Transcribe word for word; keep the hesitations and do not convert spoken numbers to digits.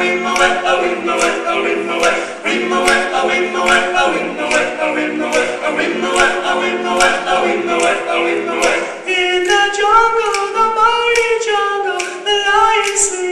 Wimoweh, a Wimoweh, a Wimoweh, Wimoweh, a Wimoweh, a Wimoweh, a Wimoweh, a Wimoweh, a Wimoweh, a Wimoweh, a Wimoweh. In the jungle, the mighty jungle, the lion sleeps.